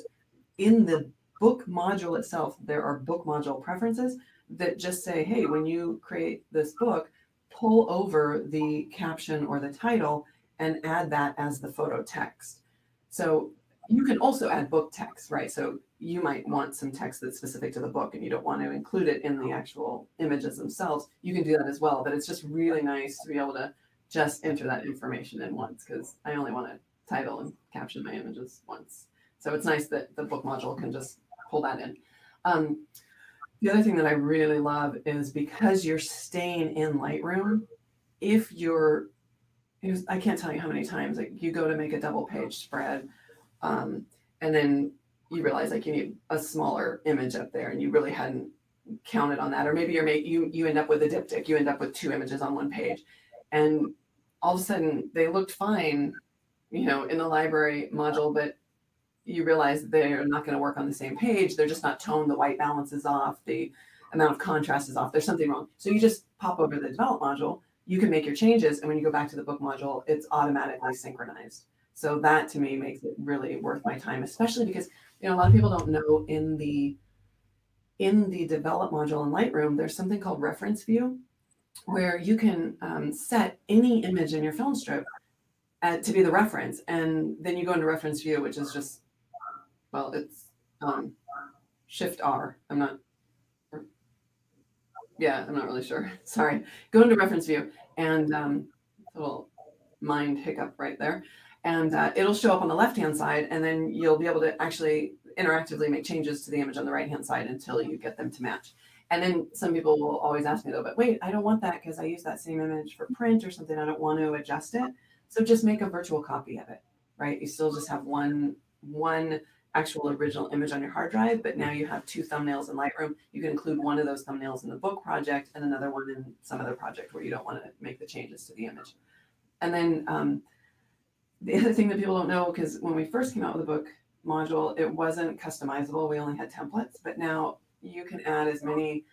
in the book module itself, there are book module preferences that just say, hey, when you create this book, pull over the caption or the title and add that as the photo text. So you can also add book text, right? So you might want some text that's specific to the book and you don't want to include it in the actual images themselves. You can do that as well, but it's just really nice to be able to just enter that information in once, because I only want to title and caption my images once. So it's nice that the book module can just pull that in. The other thing that I really love is because you're staying in Lightroom, if you're, I can't tell you how many times, like you go to make a double page spread and then you realize like you need a smaller image up there and you really hadn't counted on that. Or maybe you end up with a diptych, you end up with 2 images on one page, and all of a sudden they looked fine, you know, in the library module, but you realize they're not going to work on the same page. They're just not toned. The white balance is off. The amount of contrast is off. There's something wrong. So you just pop over to the develop module, you can make your changes. And when you go back to the book module, it's automatically synchronized. So that to me makes it really worth my time, especially because, you know, a lot of people don't know in the develop module in Lightroom, there's something called reference view, where you can set any image in your film strip to be the reference. And then you go into reference view, which is just, well, it's Shift R. I'm not really sure. Sorry. Go into reference view and a little mind hiccup right there. And it'll show up on the left-hand side, and then you'll be able to actually interactively make changes to the image on the right-hand side until you get them to match. And then some people will always ask me, though, but wait, I don't want that because I use that same image for print or something. I don't want to adjust it. So just make a virtual copy of it, right? You still just have one actual original image on your hard drive, but now you have two thumbnails in Lightroom. You can include one of those thumbnails in the book project and another one in some other project where you don't want to make the changes to the image. And then the other thing that people don't know, because when we first came out with the book module, it wasn't customizable. We only had templates, but now you can add as many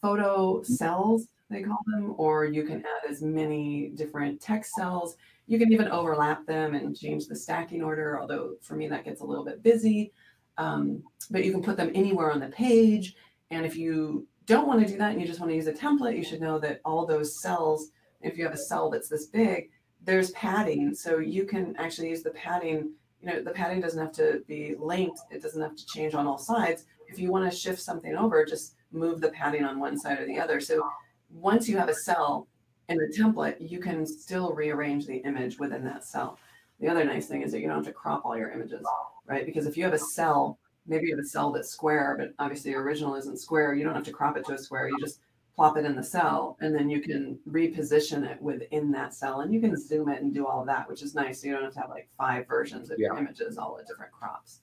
photo cells, they call them, or you can add as many different text cells. You can even overlap them and change the stacking order, although for me that gets a little bit busy. But you can put them anywhere on the page. And if you don't want to do that and you just want to use a template, you should know that all those cells, if you have a cell that's this big, there's padding. So you can actually use the padding. You know, the padding doesn't have to be linked. It doesn't have to change on all sides. If you want to shift something over, just move the padding on one side or the other. So once you have a cell in the template, you can still rearrange the image within that cell. The other nice thing is that you don't have to crop all your images, right? Because if you have a cell, maybe you have a cell that's square, but obviously your original isn't square. You don't have to crop it to a square. You just plop it in the cell, and then you can reposition it within that cell, and you can zoom it and do all of that, which is nice. So you don't have to have like 5 versions of your images, all at different crops.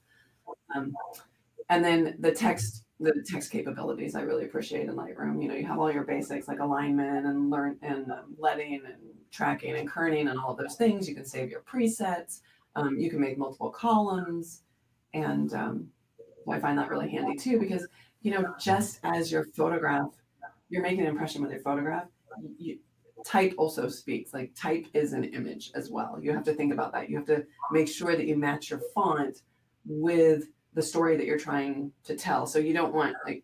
And then the text capabilities I really appreciate in Lightroom. You know, you have all your basics like alignment and leading and tracking and kerning and all of those things. You can save your presets. You can make multiple columns, and I find that really handy too, because, you know, just as your photograph, you're making an impression with your photograph, type also speaks. Like, type is an image as well. You have to think about that. You have to make sure that you match your font with the story that you're trying to tell. So you don't want, like,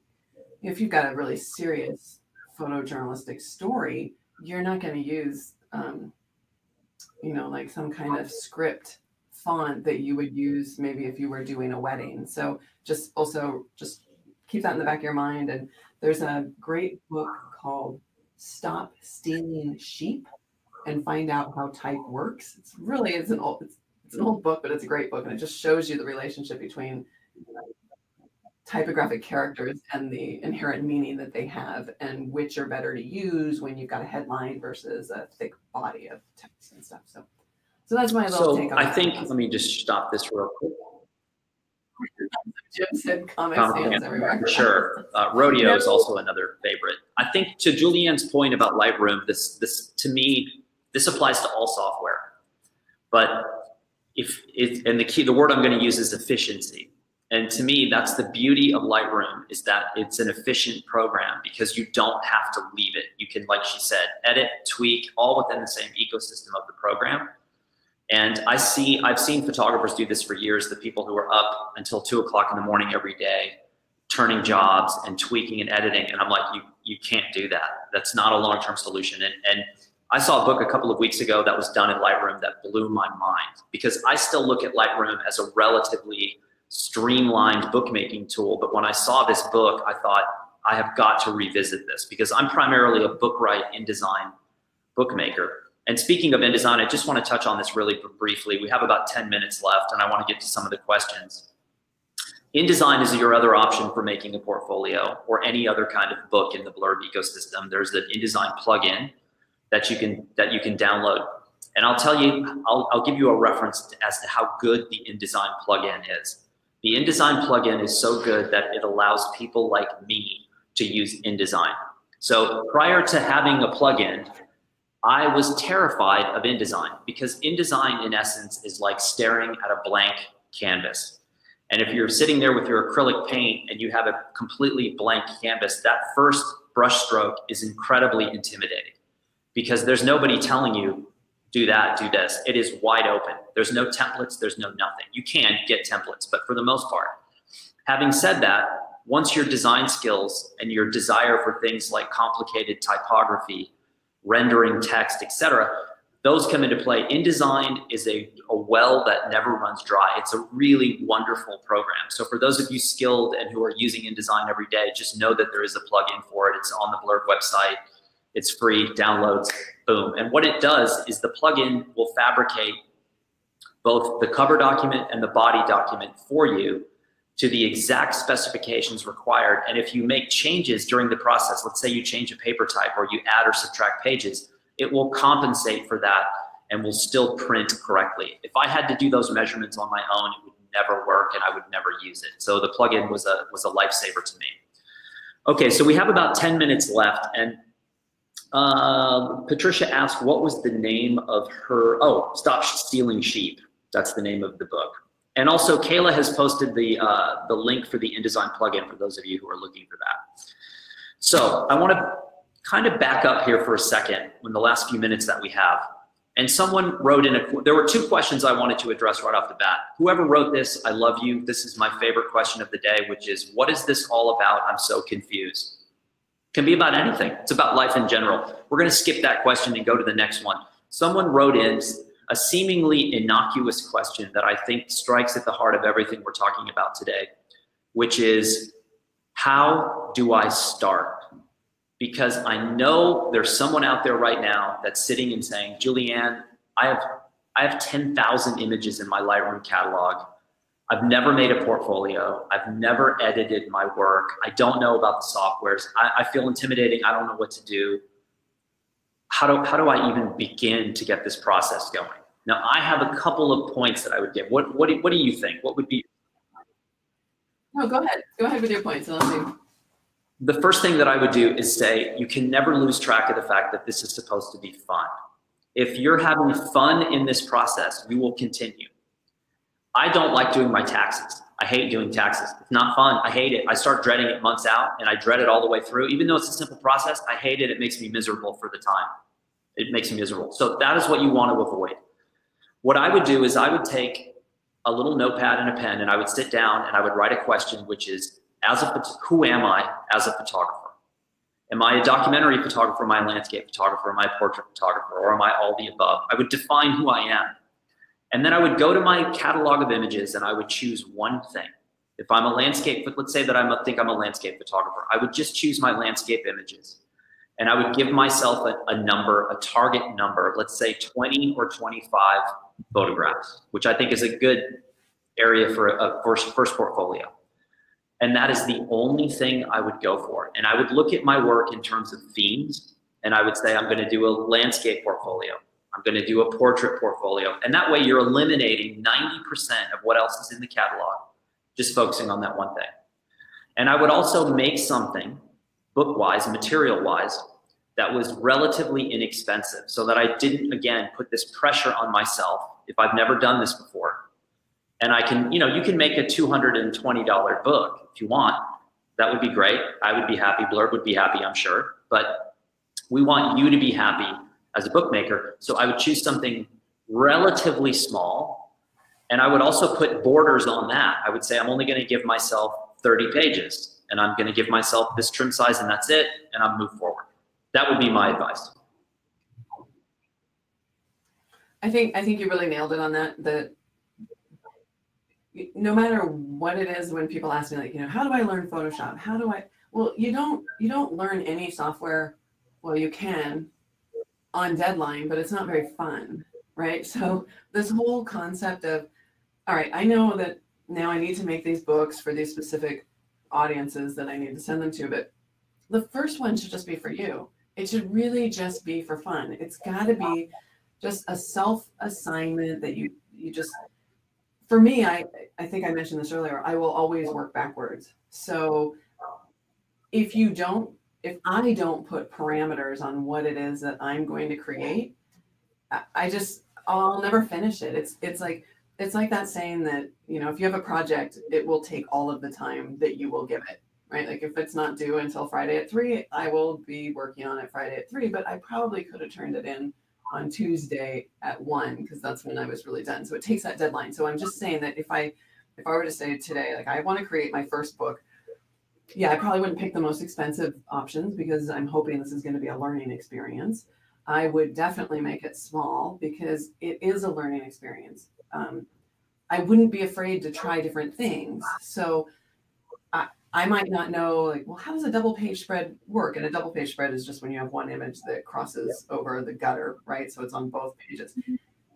if you've got a really serious photojournalistic story, you're not going to use, you know, like some kind of script font that you would use maybe if you were doing a wedding. So just also just keep that in the back of your mind. And there's a great book called Stop Stealing Sheep and Find Out How Type Works. It's really, it's an old book, but it's a great book. And it just shows you the relationship between typographic characters and the inherent meaning that they have, and which are better to use when you've got a headline versus a thick body of text and stuff. So that's my little take on that. I think, let me just stop this real quick. Jim said comic stands everywhere. Sure. Rodeo is also another favorite. I think to Julieanne's point about Lightroom, this to me, this applies to all software. But and the word I'm going to use is efficiency. And to me, that's the beauty of Lightroom, is that it's an efficient program because you don't have to leave it. You can, like she said, edit, tweak, all within the same ecosystem of the program. And I've seen photographers do this for years, the people who are up until 2 o'clock in the morning every day, turning jobs and tweaking and editing. And I'm like, you can't do that. That's not a long-term solution. And I saw a book a couple of weeks ago that was done in Lightroom that blew my mind, because I still look at Lightroom as a relatively streamlined bookmaking tool. But when I saw this book, I thought, I have got to revisit this, because I'm primarily a Bookwright InDesign bookmaker. And speaking of InDesign, I just want to touch on this really briefly. We have about 10 minutes left, and I want to get to some of the questions. InDesign is your other option for making a portfolio or any other kind of book in the Blurb ecosystem. There's an InDesign plugin that you can download. And I'll tell you, I'll give you a reference as to how good the InDesign plugin is. The InDesign plugin is so good that it allows people like me to use InDesign. So prior to having a plugin, I was terrified of InDesign, because InDesign, in essence, is like staring at a blank canvas. And if you're sitting there with your acrylic paint and you have a completely blank canvas, that first brush stroke is incredibly intimidating, because there's nobody telling you, do that, do this. It is wide open. There's no templates, there's no nothing. You can get templates, but for the most part. Having said that, once your design skills and your desire for things like complicated typography, rendering text, etc., Those come into play. InDesign is a well that never runs dry. It's a really wonderful program. So for those of you skilled and who are using InDesign every day, just know that there is a plugin for it. It's on the Blurb website. It's free, downloads, boom. And what it does is the plugin will fabricate both the cover document and the body document for you to the exact specifications required. And if you make changes during the process, let's say you change a paper type or you add or subtract pages, it will compensate for that and will still print correctly. If I had to do those measurements on my own, it would never work and I would never use it. So the plugin was a lifesaver to me. Okay, so we have about 10 minutes left, and Patricia asked, what was the name of her, oh, Stop Stealing Sheep. That's the name of the book. And also Kayla has posted the link for the InDesign plugin for those of you who are looking for that. So I want to kind of back up here for a second in the last few minutes that we have. And someone wrote in, there were two questions I wanted to address right off the bat. Whoever wrote this, I love you. This is my favorite question of the day, which is, what is this all about? I'm so confused. Can be about anything. It's about life in general. We're going to skip that question and go to the next one. Someone wrote in a seemingly innocuous question that I think strikes at the heart of everything we're talking about today, which is, how do I start? Because I know there's someone out there right now that's sitting and saying, Julieanne, I have 10,000 images in my Lightroom catalog. I've never made a portfolio. I've never edited my work. I don't know about the softwares. I feel intimidating. I don't know what to do. How do I even begin to get this process going? Now, I have a couple of points that I would give. What do you think? What would be? No, go ahead. Go ahead with your points. And I'll see. The first thing that I would do is say, you can never lose track of the fact that this is supposed to be fun. If you're having fun in this process, you will continue. I don't like doing my taxes. I hate doing taxes. It's not fun. I hate it. I start dreading it months out, and I dread it all the way through. Even though it's a simple process, I hate it. It makes me miserable for the time. It makes me miserable. So that is what you want to avoid. What I would do is I would take a little notepad and a pen, and I would sit down and I would write a question, which is, who am I as a photographer? Am I a documentary photographer? Am I a landscape photographer? Am I a portrait photographer? Or am I all the above? I would define who I am. And then I would go to my catalog of images and I would choose one thing. If I'm a landscape, but let's say that I think I'm a landscape photographer, I would just choose my landscape images. And I would give myself a number, a target number, let's say 20 or 25 photographs, which I think is a good area for a first portfolio. And that is the only thing I would go for. And I would look at my work in terms of themes, and I would say, I'm gonna do a landscape portfolio. I'm gonna do a portrait portfolio. And that way you're eliminating 90% of what else is in the catalog, just focusing on that one thing. And I would also make something book-wise, material-wise, that was relatively inexpensive so that I didn't, again, put this pressure on myself if I've never done this before. And I can, you know, you can make a $220 book if you want. That would be great. I would be happy. Blurb would be happy, I'm sure. But we want you to be happy as a bookmaker. So I would choose something relatively small. And I would also put borders on that. I would say, I'm only going to give myself 30 pages. And I'm going to give myself this trim size, and that's it. And I'll move forward. That would be my advice. I think you really nailed it on that. No matter what it is, when people ask me, like, you know, how do I learn Photoshop? How do I, well, you don't learn any software. Well, you can on deadline, but it's not very fun, right? So this whole concept of, all right, I know that now I need to make these books for these specific audiences that I need to send them to, but the first one should just be for you. It should really just be for fun. It's got to be just a self-assignment that you just, for me, I think I mentioned this earlier, I will always work backwards. So if I don't put parameters on what it is that I'm going to create, I'll never finish it. It's like that saying that, you know, if you have a project, it will take all of the time that you will give it, right? Like if it's not due until Friday at 3, I will be working on it Friday at 3, but I probably could have turned it in on Tuesday at 1, because that's when I was really done. So it takes that deadline. So I'm just saying that if I were to say today, like, I want to create my first book, yeah, I probably wouldn't pick the most expensive options because I'm hoping this is going to be a learning experience. I would definitely make it small because it is a learning experience. I wouldn't be afraid to try different things. So I might not know, like, well, how does a double page spread work? And a double page spread is just when you have one image that crosses over the gutter, right? So it's on both pages.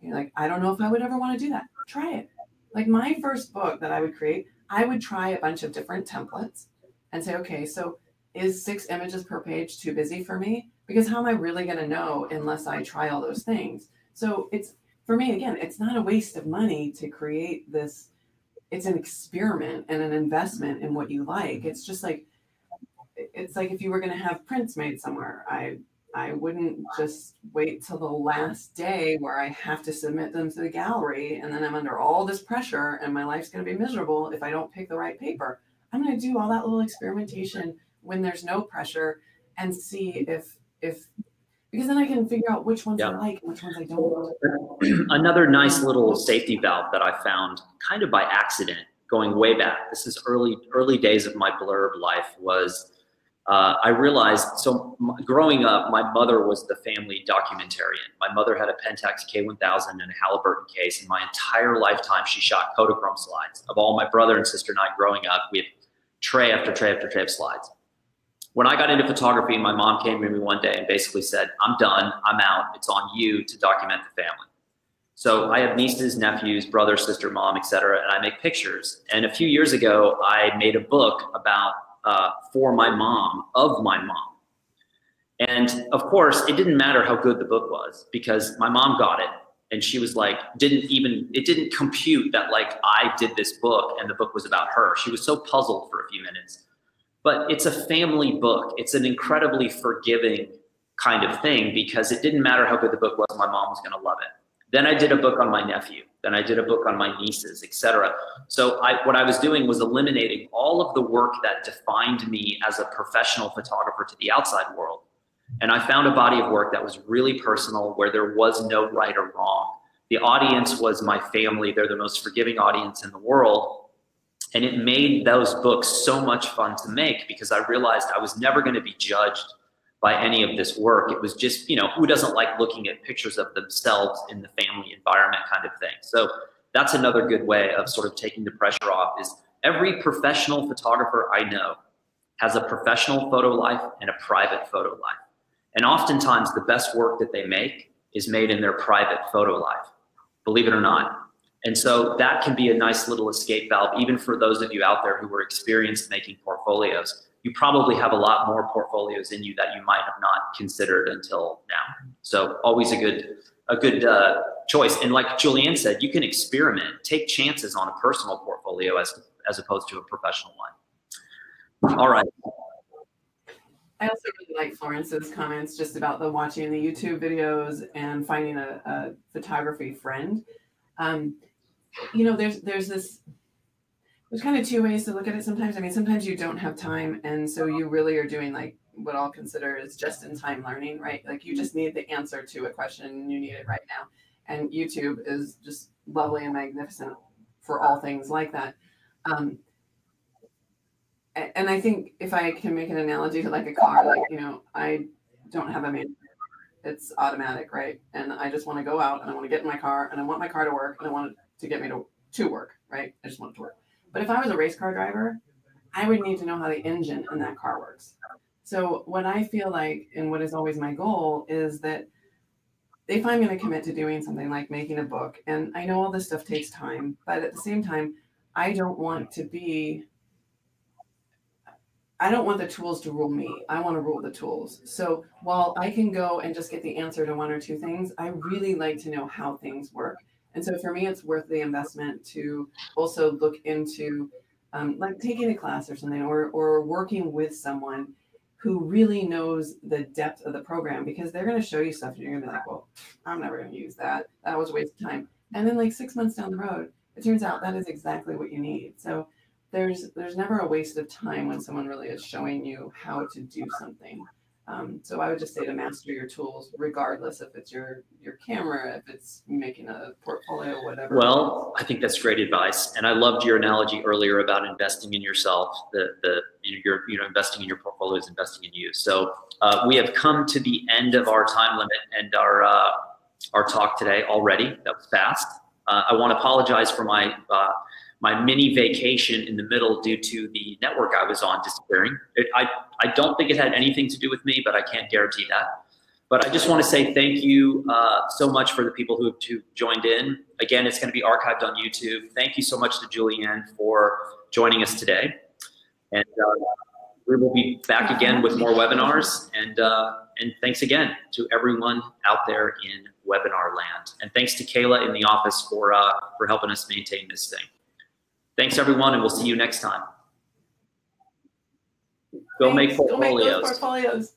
You're like, I don't know if I would ever want to do that. Try it. Like my first book that I would create, I would try a bunch of different templates and say, okay, so is 6 images per page too busy for me? Because how am I really going to know unless I try all those things? So it's, for me, again, it's not a waste of money to create this. It's an experiment and an investment in what you like. It's just like, it's like if you were going to have prints made somewhere, I wouldn't just wait till the last day where I have to submit them to the gallery. And then I'm under all this pressure and my life's going to be miserable if I don't pick the right paper. I'm going to do all that little experimentation when there's no pressure and see if because then I can figure out which ones I like and which ones I don't like. Another nice little safety valve that I found kind of by accident going way back. This is early days of my Blurb life was I realized, so growing up, my mother was the family documentarian. My mother had a Pentax K1000 and a Halliburton case, and my entire lifetime she shot Kodachrome slides. Of all my brother and sister and I growing up, we had tray after tray after tray of slides. When I got into photography, my mom came to me one day and basically said, I'm done, I'm out, it's on you to document the family. So I have nieces, nephews, brother, sister, mom, etc., and I make pictures. And a few years ago, I made a book about for my mom, of my mom. And of course, it didn't matter how good the book was because my mom got it and she was like, it didn't compute that like I did this book and the book was about her. She was so puzzled for a few minutes, but it's a family book. It's an incredibly forgiving kind of thing because it didn't matter how good the book was, my mom was gonna love it. Then I did a book on my nephew. Then I did a book on my nieces, et cetera. So what I was doing was eliminating all of the work that defined me as a professional photographer to the outside world. And I found a body of work that was really personal where there was no right or wrong. The audience was my family. They're the most forgiving audience in the world. And it made those books so much fun to make because I realized I was never going to be judged by any of this work. It was just, you know, who doesn't like looking at pictures of themselves in the family environment kind of thing. So that's another good way of sort of taking the pressure off is every professional photographer I know has a professional photo life and a private photo life. And oftentimes the best work that they make is made in their private photo life, believe it or not. And so that can be a nice little escape valve, even for those of you out there who are experienced making portfolios. You probably have a lot more portfolios in you that you might have not considered until now. So always a good choice. And like Julieanne said, you can experiment, take chances on a personal portfolio as opposed to a professional one. All right. I also really like Florence's comments just about the watching the YouTube videos and finding a photography friend. You know, there's kind of two ways to look at it sometimes. I mean, sometimes you don't have time. And so you really are doing like what I'll consider is just in time learning, right? Like you just need the answer to a question and you need it right now. And YouTube is just lovely and magnificent for all things like that. And I think if I can make an analogy to like a car, like, you know, I don't have a manual. It's automatic, right? And I just want to go out and I want to get in my car and I want my car to work and I want it to get me to work, right? I just want it to work. But if I was a race car driver, I would need to know how the engine in that car works. So what I feel like, and what is always my goal, is that if I'm going to commit to doing something like making a book, and I know all this stuff takes time, but at the same time, I don't want the tools to rule me. I want to rule the tools. So while I can go and just get the answer to one or two things, I really like to know how things work. And so for me, it's worth the investment to also look into like taking a class or something or working with someone who really knows the depth of the program because they're going to show you stuff and you're going to be like, well, I'm never going to use that. That was a waste of time. And then like 6 months down the road, it turns out that is exactly what you need. So there's never a waste of time when someone really is showing you how to do something. So I would just say to master your tools, regardless if it's your camera, if it's making a portfolio, whatever. Well, I think that's great advice. And I loved your analogy earlier about investing in yourself, the you're investing in your portfolio is investing in you. So we have come to the end of our time limit and our talk today already. That was fast. I want to apologize for my my mini vacation in the middle due to the network I was on disappearing. I don't think it had anything to do with me, but I can't guarantee that. But I just want to say thank you so much for the people who have joined in. Again, it's going to be archived on YouTube. Thank you so much to Julieanne for joining us today. And we will be back again with more webinars. And thanks again to everyone out there in webinar land. And thanks to Kayla in the office for helping us maintain this thing. Thanks, everyone, and we'll see you next time. Go make portfolios.